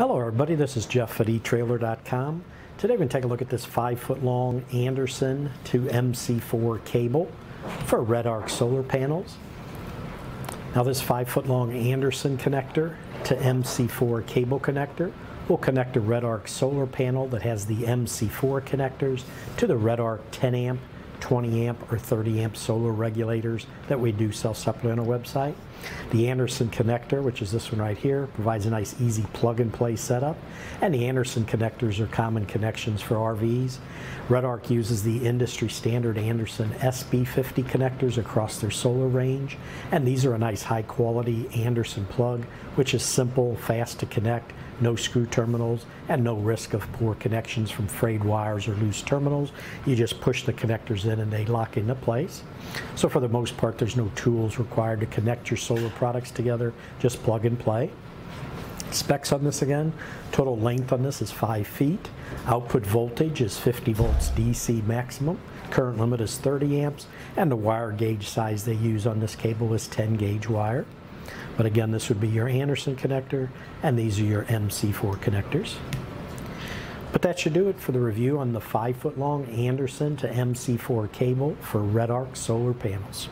Hello everybody, this is Jeff at eTrailer.com. Today we're going to take a look at this 5 foot long Anderson to MC4 cable for RedArc solar panels. Now this 5 foot long Anderson connector to MC4 cable connector will connect a RedArc solar panel that has the MC4 connectors to the RedArc 10 amp, 20 amp or 30 amp solar regulators that we do sell separately on our website. The Anderson connector, which is this one right here, provides a nice easy plug and play setup, and the Anderson connectors are common connections for RVs. RedArc uses the industry standard Anderson SB50 connectors across their solar range, and these are a nice high quality Anderson plug, which is simple, fast to connect, no screw terminals, and no risk of poor connections from frayed wires or loose terminals. You just push the connectors in and they lock into place. So for the most part, there's no tools required to connect your solar products together, just plug and play. Specs on this again, total length on this is 5 feet. Output voltage is 50 volts DC maximum. Current limit is 30 amps, and the wire gauge size they use on this cable is 10 gauge wire. But again, this would be your Anderson connector, and these are your MC4 connectors. But that should do it for the review on the 5 foot long Anderson to MC4 cable for RedArc solar panels.